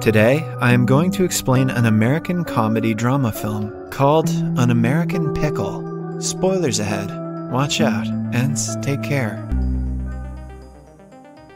Today, I am going to explain an American comedy drama film called An American Pickle. Spoilers ahead, watch out, and take care.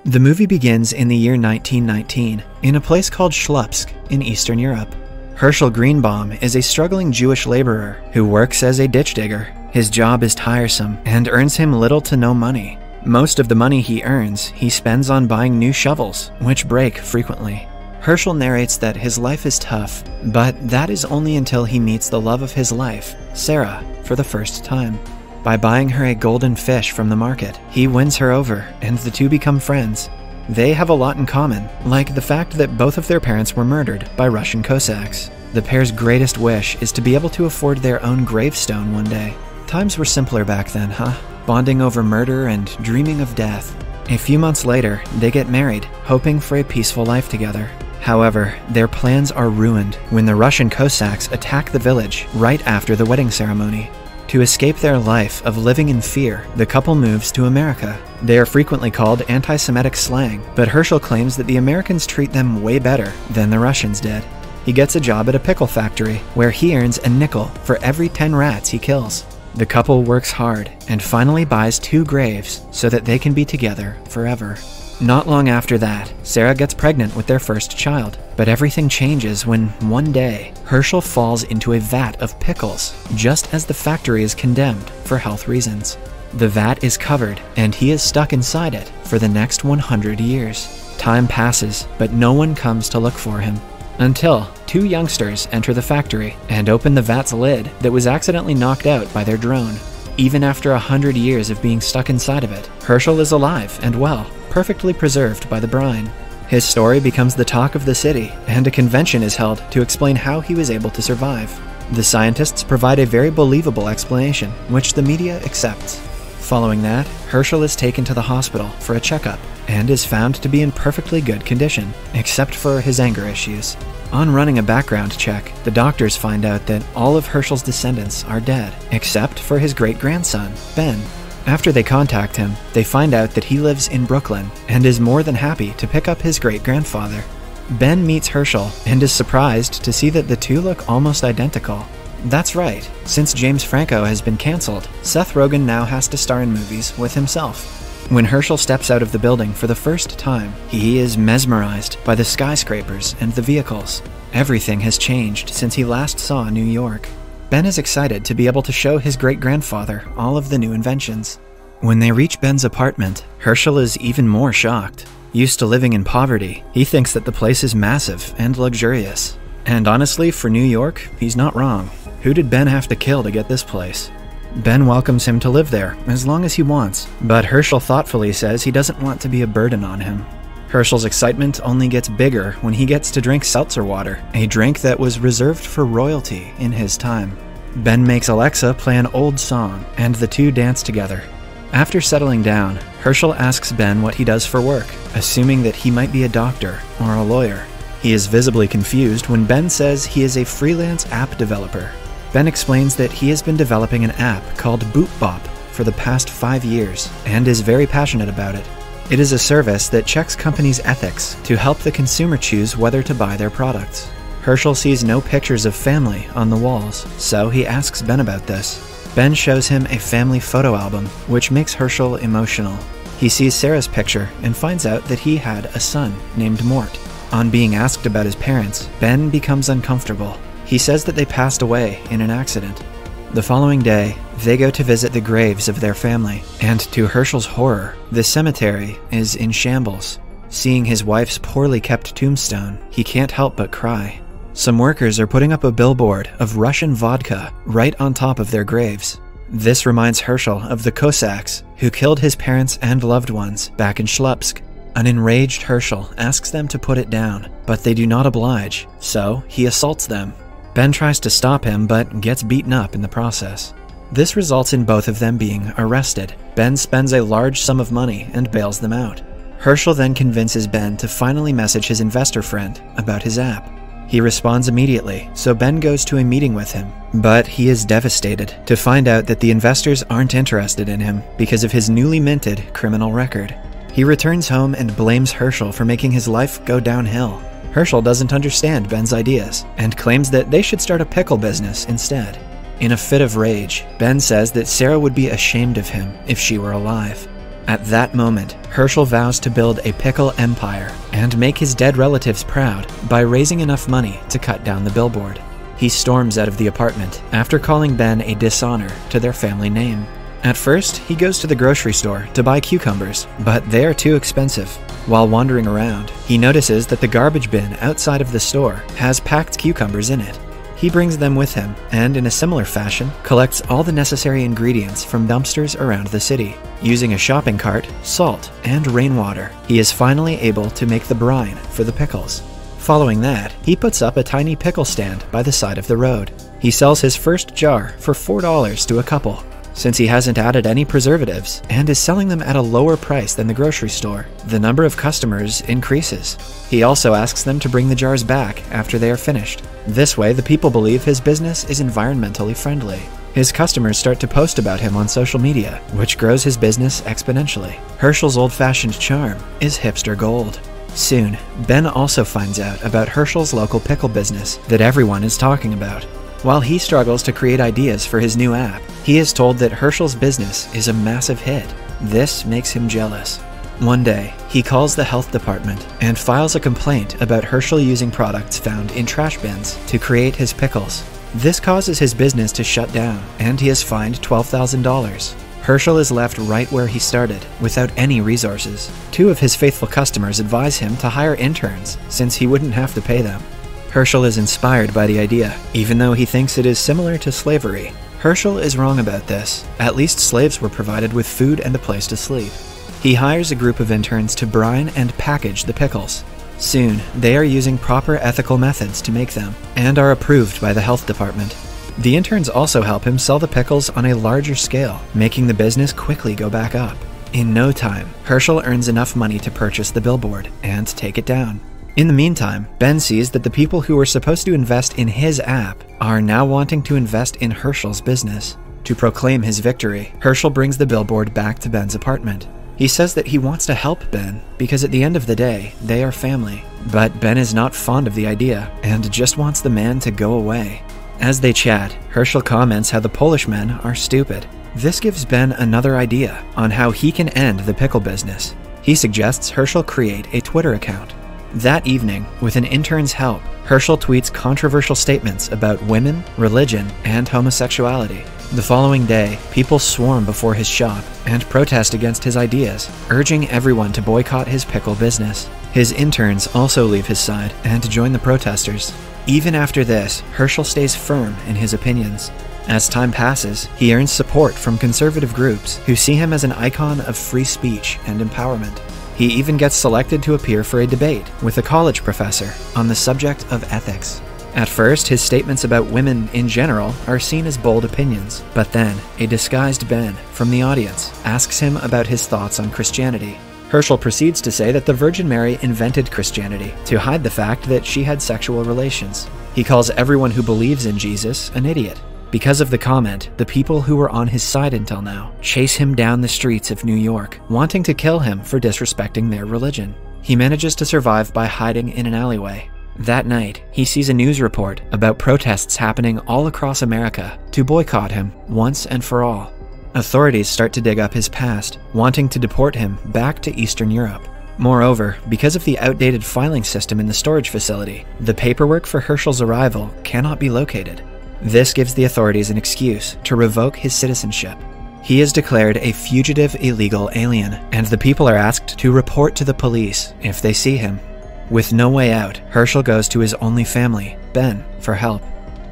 The movie begins in the year 1919, in a place called Shlupsk in Eastern Europe. Herschel Greenbaum is a struggling Jewish laborer who works as a ditch digger. His job is tiresome and earns him little to no money. Most of the money he earns, he spends on buying new shovels, which break frequently. Herschel narrates that his life is tough, but that is only until he meets the love of his life, Sarah, for the first time. By buying her a golden fish from the market, he wins her over, and the two become friends. They have a lot in common, like the fact that both of their parents were murdered by Russian Cossacks. The pair's greatest wish is to be able to afford their own gravestone one day. Times were simpler back then, huh? Bonding over murder and dreaming of death. A few months later, they get married, hoping for a peaceful life together. However, their plans are ruined when the Russian Cossacks attack the village right after the wedding ceremony. To escape their life of living in fear, the couple moves to America. They are frequently called anti-Semitic slang, but Herschel claims that the Americans treat them way better than the Russians did. He gets a job at a pickle factory, where he earns a nickel for every 10 rats he kills. The couple works hard and finally buys 2 graves so that they can be together forever. Not long after that, Sarah gets pregnant with their first child, but everything changes when, one day, Herschel falls into a vat of pickles, just as the factory is condemned for health reasons. The vat is covered, and he is stuck inside it for the next 100 years. Time passes, but no one comes to look for him. Until 2 youngsters enter the factory and open the vat's lid that was accidentally knocked out by their drone. Even after 100 years of being stuck inside of it, Herschel is alive and well, perfectly preserved by the brine. His story becomes the talk of the city, and a convention is held to explain how he was able to survive. The scientists provide a very believable explanation, which the media accepts. Following that, Herschel is taken to the hospital for a checkup, and is found to be in perfectly good condition, except for his anger issues. On running a background check, the doctors find out that all of Herschel's descendants are dead, except for his great-grandson, Ben. After they contact him, they find out that he lives in Brooklyn and is more than happy to pick up his great-grandfather. Ben meets Herschel and is surprised to see that the two look almost identical. That's right, since James Franco has been cancelled, Seth Rogen now has to star in movies with himself. When Herschel steps out of the building for the first time, he is mesmerized by the skyscrapers and the vehicles. Everything has changed since he last saw New York. Ben is excited to be able to show his great-grandfather all of the new inventions. When they reach Ben's apartment, Herschel is even more shocked. Used to living in poverty, he thinks that the place is massive and luxurious. And honestly, for New York, he's not wrong. Who did Ben have to kill to get this place? Ben welcomes him to live there, as long as he wants, but Herschel thoughtfully says he doesn't want to be a burden on him. Herschel's excitement only gets bigger when he gets to drink seltzer water, a drink that was reserved for royalty in his time. Ben makes Alexa play an old song, and the two dance together. After settling down, Herschel asks Ben what he does for work, assuming that he might be a doctor or a lawyer. He is visibly confused when Ben says he is a freelance app developer. Ben explains that he has been developing an app called Boop Bop for the past 5 years, and is very passionate about it. It is a service that checks companies' ethics to help the consumer choose whether to buy their products. Herschel sees no pictures of family on the walls, so he asks Ben about this. Ben shows him a family photo album, which makes Herschel emotional. He sees Sarah's picture and finds out that he had a son named Mort. On being asked about his parents, Ben becomes uncomfortable. He says that they passed away in an accident. The following day, they go to visit the graves of their family, and to Herschel's horror, the cemetery is in shambles. Seeing his wife's poorly kept tombstone, he can't help but cry. Some workers are putting up a billboard of Russian vodka right on top of their graves. This reminds Herschel of the Cossacks, who killed his parents and loved ones back in Shlupsk. An enraged Herschel asks them to put it down, but they do not oblige, so he assaults them. Ben tries to stop him, but gets beaten up in the process. This results in both of them being arrested. Ben spends a large sum of money and bails them out. Herschel then convinces Ben to finally message his investor friend about his app. He responds immediately, so Ben goes to a meeting with him, but he is devastated to find out that the investors aren't interested in him because of his newly minted criminal record. He returns home and blames Herschel for making his life go downhill. Herschel doesn't understand Ben's ideas and claims that they should start a pickle business instead. In a fit of rage, Ben says that Sarah would be ashamed of him if she were alive. At that moment, Herschel vows to build a pickle empire and make his dead relatives proud by raising enough money to cut down the billboard. He storms out of the apartment after calling Ben a dishonor to their family name. At first, he goes to the grocery store to buy cucumbers, but they are too expensive. While wandering around, he notices that the garbage bin outside of the store has packed cucumbers in it. He brings them with him and, in a similar fashion, collects all the necessary ingredients from dumpsters around the city. Using a shopping cart, salt, and rainwater, he is finally able to make the brine for the pickles. Following that, he puts up a tiny pickle stand by the side of the road. He sells his first jar for $4 to a couple. Since he hasn't added any preservatives and is selling them at a lower price than the grocery store, the number of customers increases. He also asks them to bring the jars back after they are finished. This way, the people believe his business is environmentally friendly. His customers start to post about him on social media, which grows his business exponentially. Herschel's old-fashioned charm is hipster gold. Soon, Ben also finds out about Herschel's local pickle business that everyone is talking about. While he struggles to create ideas for his new app, he is told that Herschel's business is a massive hit. This makes him jealous. One day, he calls the health department and files a complaint about Herschel using products found in trash bins to create his pickles. This causes his business to shut down, and he is fined $12,000. Herschel is left right where he started, without any resources. Two of his faithful customers advise him to hire interns, since he wouldn't have to pay them. Herschel is inspired by the idea, even though he thinks it is similar to slavery. Herschel is wrong about this. At least slaves were provided with food and a place to sleep. He hires a group of interns to brine and package the pickles. Soon, they are using proper ethical methods to make them, and are approved by the health department. The interns also help him sell the pickles on a larger scale, making the business quickly go back up. In no time, Herschel earns enough money to purchase the billboard and take it down. In the meantime, Ben sees that the people who were supposed to invest in his app are now wanting to invest in Herschel's business. To proclaim his victory, Herschel brings the billboard back to Ben's apartment. He says that he wants to help Ben because at the end of the day, they are family. But Ben is not fond of the idea and just wants the man to go away. As they chat, Herschel comments how the Polish men are stupid. This gives Ben another idea on how he can end the pickle business. He suggests Herschel create a Twitter account. That evening, with an intern's help, Herschel tweets controversial statements about women, religion, and homosexuality. The following day, people swarm before his shop and protest against his ideas, urging everyone to boycott his pickle business. His interns also leave his side and join the protesters. Even after this, Herschel stays firm in his opinions. As time passes, he earns support from conservative groups who see him as an icon of free speech and empowerment. He even gets selected to appear for a debate with a college professor on the subject of ethics. At first, his statements about women in general are seen as bold opinions, but then a disguised Ben from the audience asks him about his thoughts on Christianity. Herschel proceeds to say that the Virgin Mary invented Christianity to hide the fact that she had sexual relations. He calls everyone who believes in Jesus an idiot. Because of the comment, the people who were on his side until now chase him down the streets of New York, wanting to kill him for disrespecting their religion. He manages to survive by hiding in an alleyway. That night, he sees a news report about protests happening all across America to boycott him once and for all. Authorities start to dig up his past, wanting to deport him back to Eastern Europe. Moreover, because of the outdated filing system in the storage facility, the paperwork for Herschel's arrival cannot be located. This gives the authorities an excuse to revoke his citizenship. He is declared a fugitive illegal alien, and the people are asked to report to the police if they see him. With no way out, Herschel goes to his only family, Ben, for help.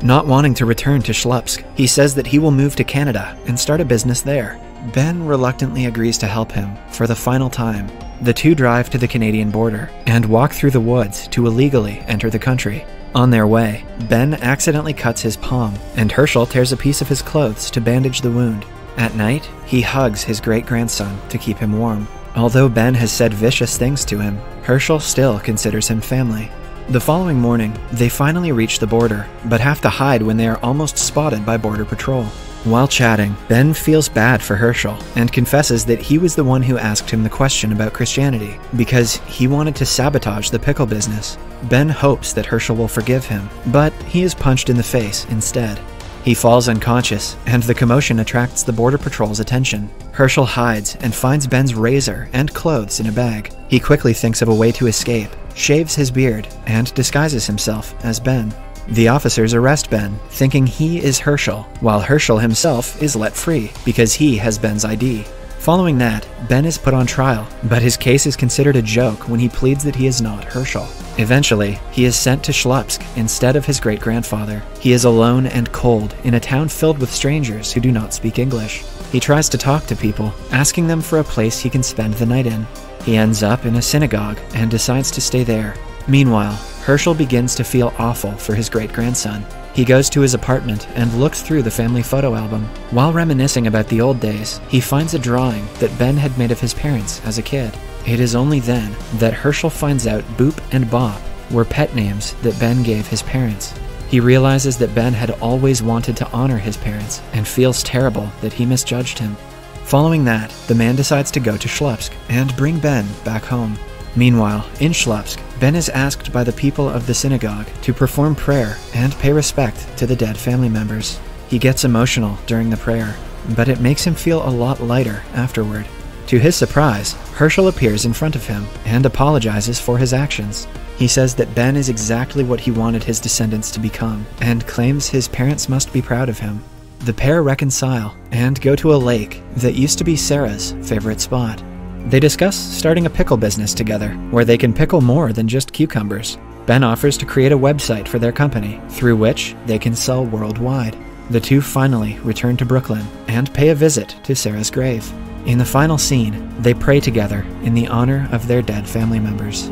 Not wanting to return to Shlupsk, he says that he will move to Canada and start a business there. Ben reluctantly agrees to help him for the final time. The two drive to the Canadian border and walk through the woods to illegally enter the country. On their way, Ben accidentally cuts his palm, and Herschel tears a piece of his clothes to bandage the wound. At night, he hugs his great-grandson to keep him warm. Although Ben has said vicious things to him, Herschel still considers him family. The following morning, they finally reach the border, but have to hide when they are almost spotted by Border Patrol. While chatting, Ben feels bad for Herschel and confesses that he was the one who asked him the question about Christianity because he wanted to sabotage the pickle business. Ben hopes that Herschel will forgive him, but he is punched in the face instead. He falls unconscious, and the commotion attracts the Border Patrol's attention. Herschel hides and finds Ben's razor and clothes in a bag. He quickly thinks of a way to escape, shaves his beard, and disguises himself as Ben. The officers arrest Ben, thinking he is Herschel, while Herschel himself is let free because he has Ben's ID. Following that, Ben is put on trial, but his case is considered a joke when he pleads that he is not Herschel. Eventually, he is sent to Shlupsk instead of his great-grandfather. He is alone and cold in a town filled with strangers who do not speak English. He tries to talk to people, asking them for a place he can spend the night in. He ends up in a synagogue and decides to stay there. Meanwhile, Herschel begins to feel awful for his great-grandson. He goes to his apartment and looks through the family photo album. While reminiscing about the old days, he finds a drawing that Ben had made of his parents as a kid. It is only then that Herschel finds out Boop and Bob were pet names that Ben gave his parents. He realizes that Ben had always wanted to honor his parents and feels terrible that he misjudged him. Following that, the man decides to go to Shlupsk and bring Ben back home. Meanwhile, in Shlupsk, Ben is asked by the people of the synagogue to perform prayer and pay respect to the dead family members. He gets emotional during the prayer, but it makes him feel a lot lighter afterward. To his surprise, Herschel appears in front of him and apologizes for his actions. He says that Ben is exactly what he wanted his descendants to become and claims his parents must be proud of him. The pair reconcile and go to a lake that used to be Sarah's favorite spot. They discuss starting a pickle business together, where they can pickle more than just cucumbers. Ben offers to create a website for their company, through which they can sell worldwide. The two finally return to Brooklyn and pay a visit to Sarah's grave. In the final scene, they pray together in the honor of their dead family members.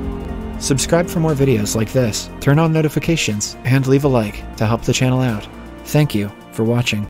Subscribe for more videos like this, turn on notifications, and leave a like to help the channel out. Thank you for watching.